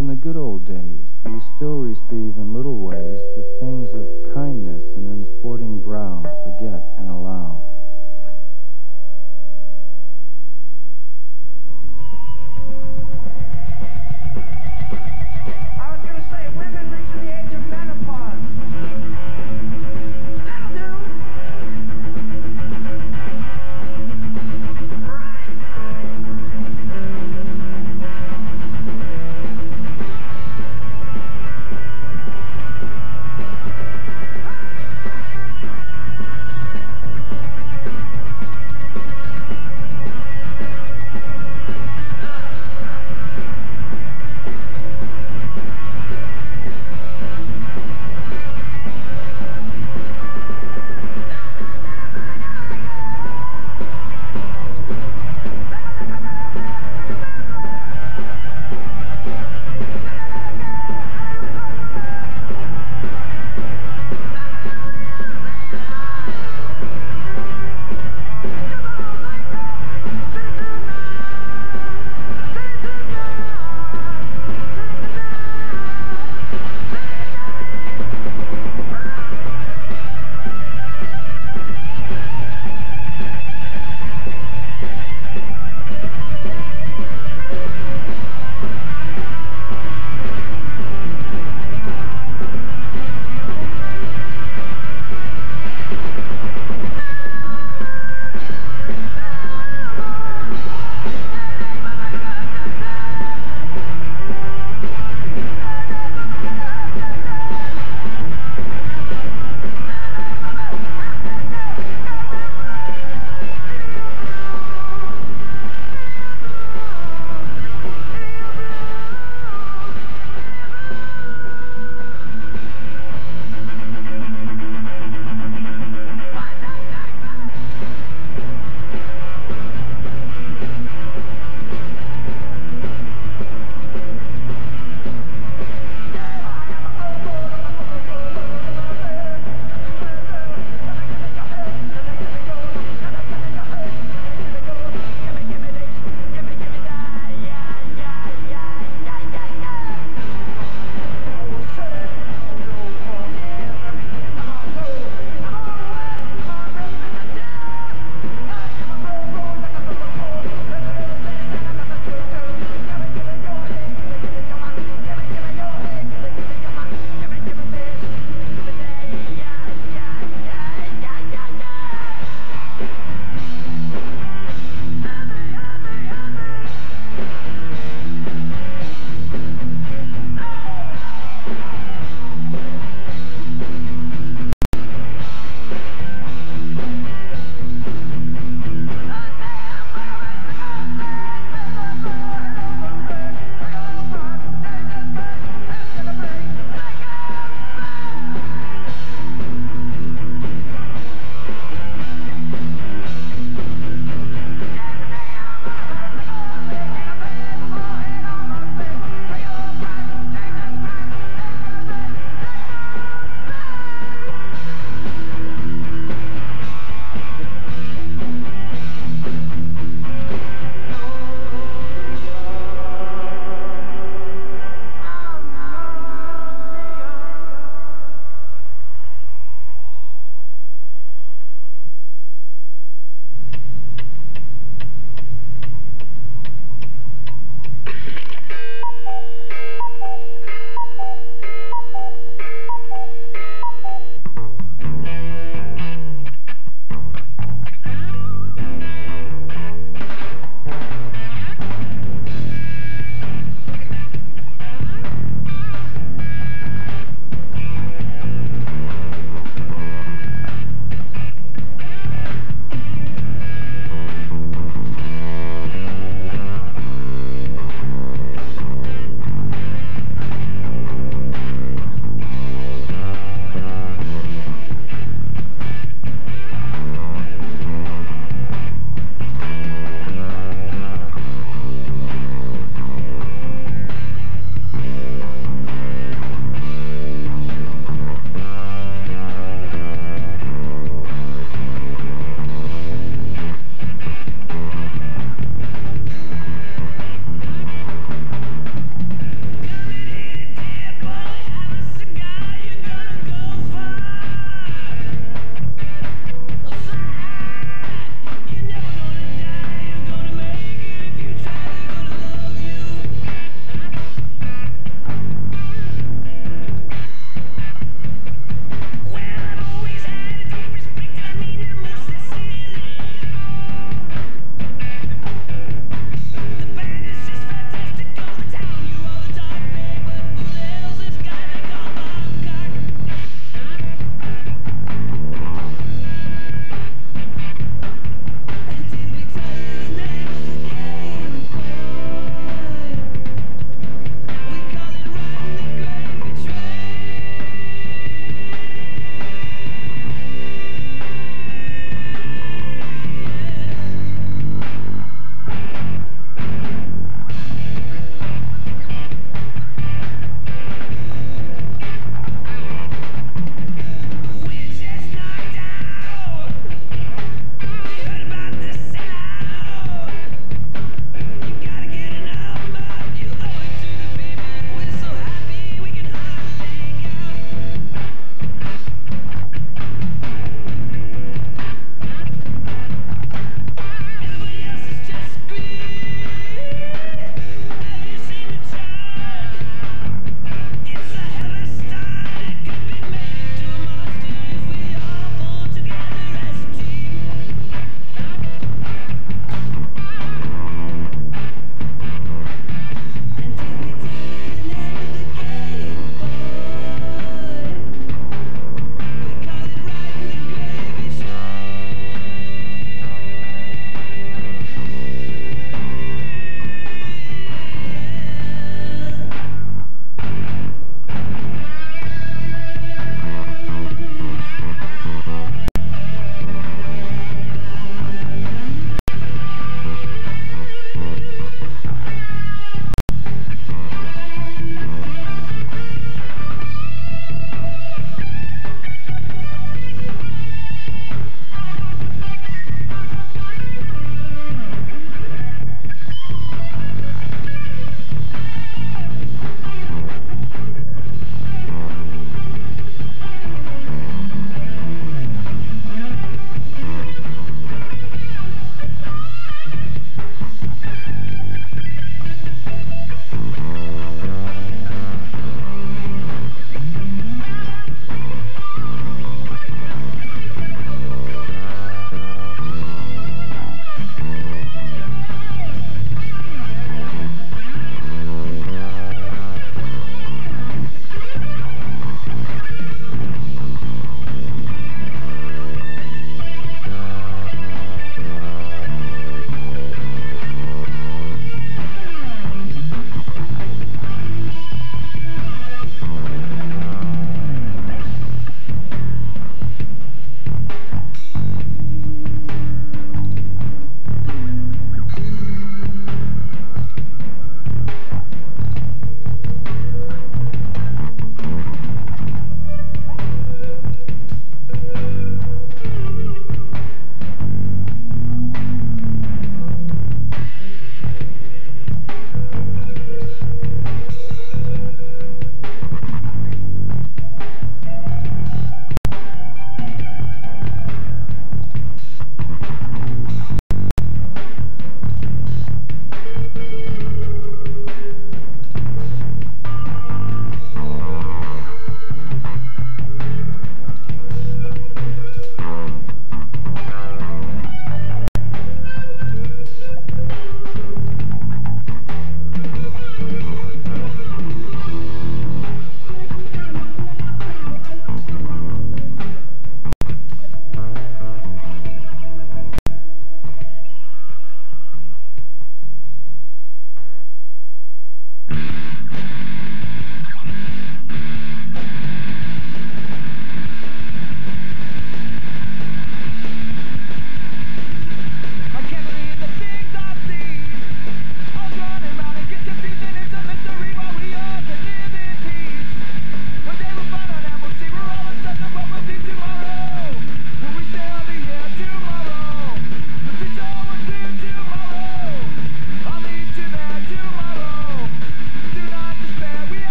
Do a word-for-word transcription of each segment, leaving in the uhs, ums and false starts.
in the good old days, we still receive in little ways the things of kindness and unsporting brow forget and allow.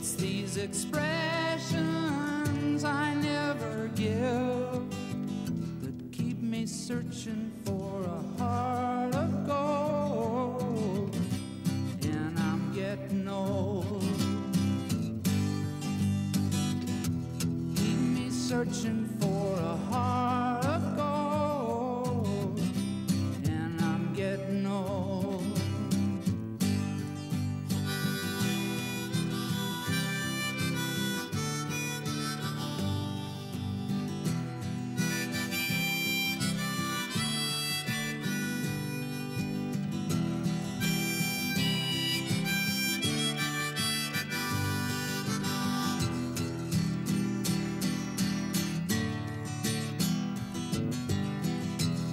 It's these expressions I never give that keep me searching for a heart of gold. And I'm getting old. Keep me searching for a heart of gold. And I'm getting old.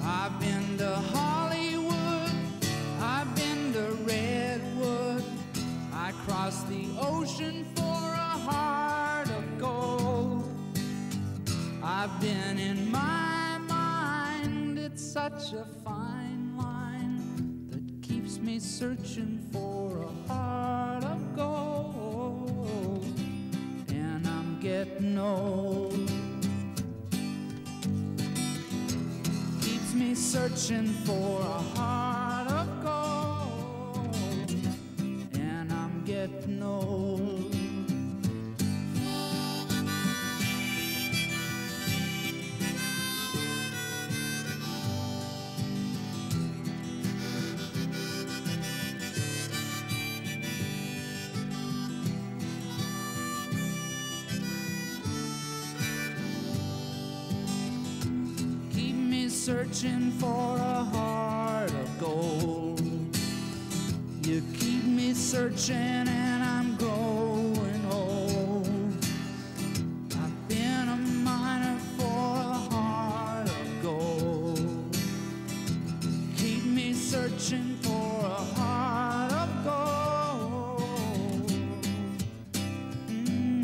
I've been to Hollywood, I've been to Redwood, I crossed the ocean for a heart of gold. I've been in my mind, it's such a fine line that keeps me searching for a heart of gold. And I'm getting old. Me searching for a heart of gold, and I'm getting old. Searching for a heart of gold. You keep me searching and I'm growing old. I've been a miner for a heart of gold. Keep me searching for a heart of gold. Mm.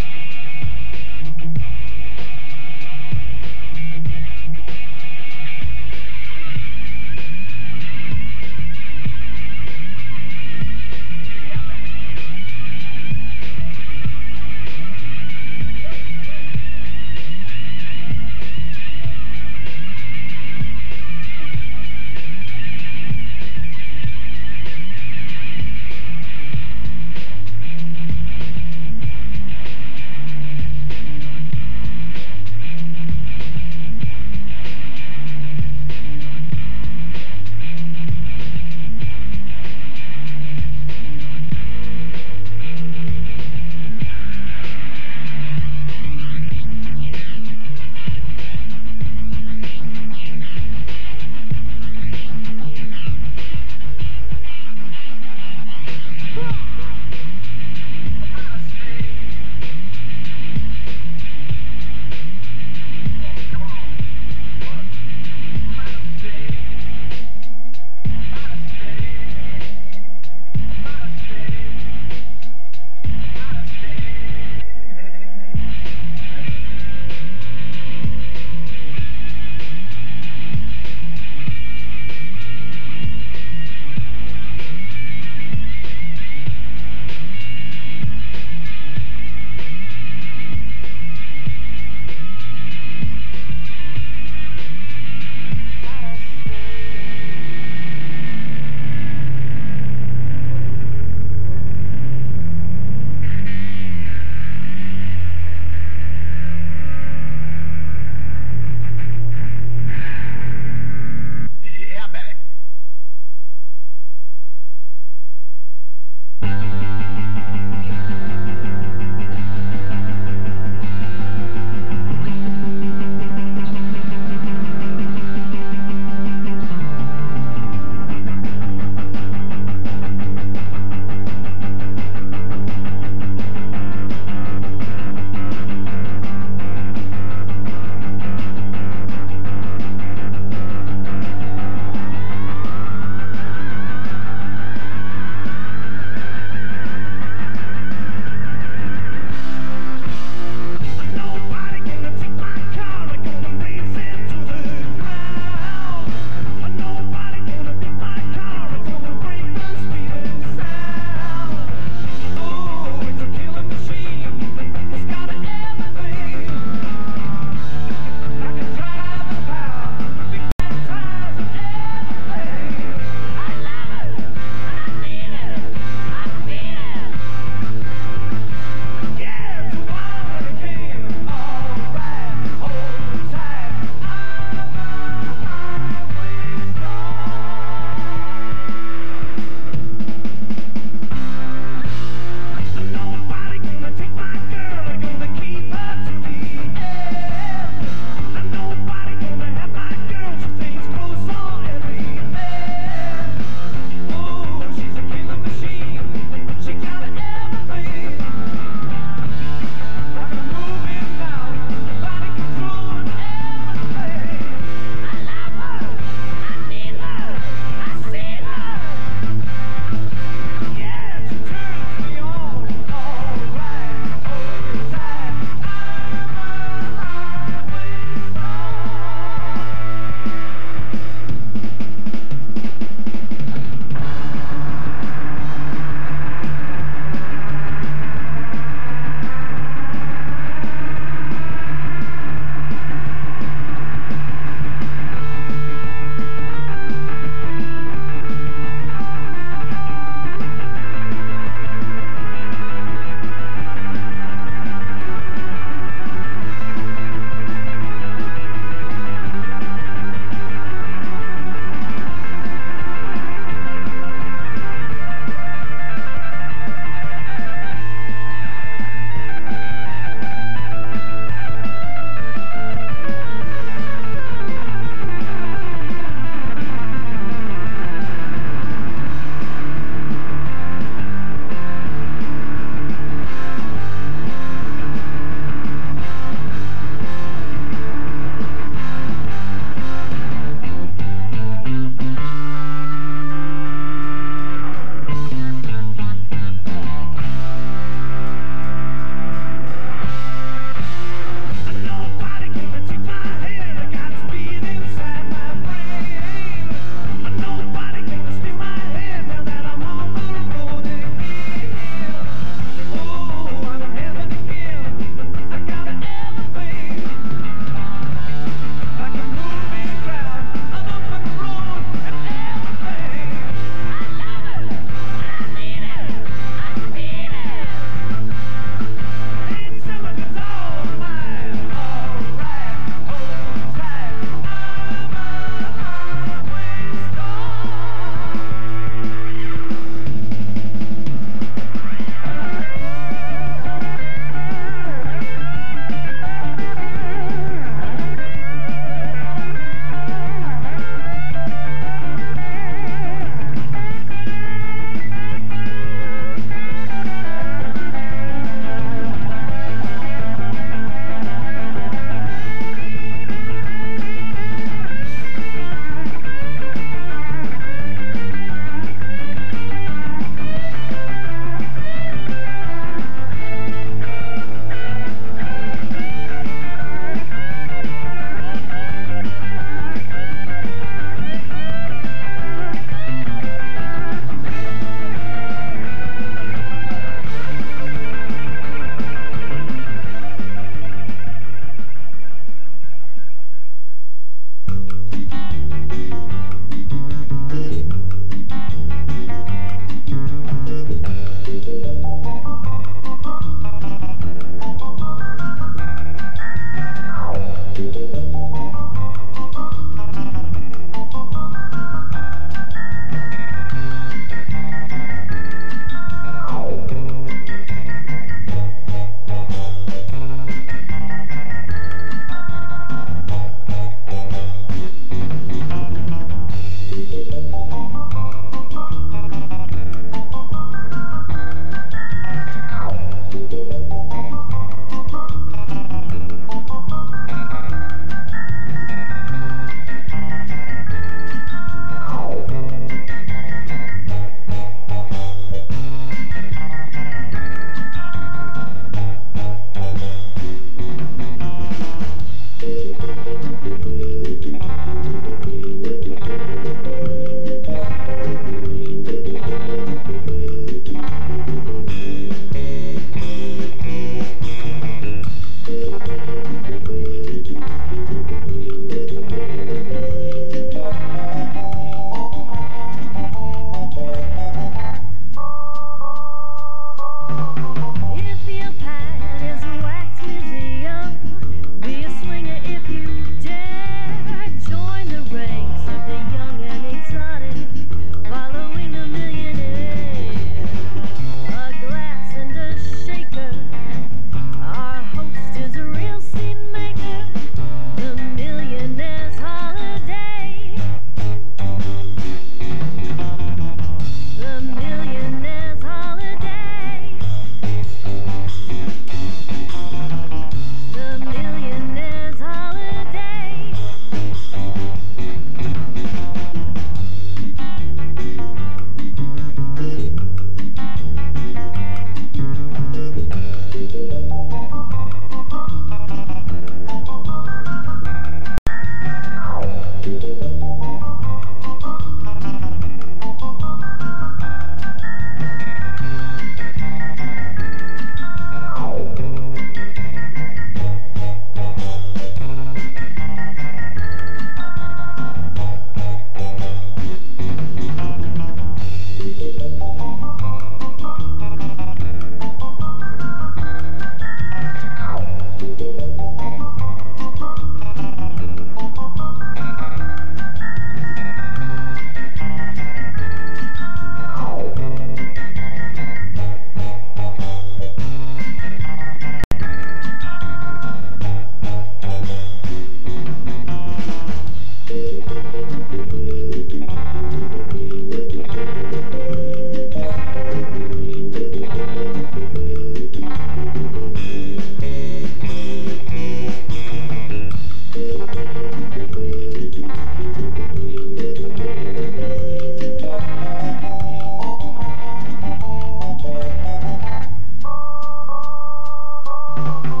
You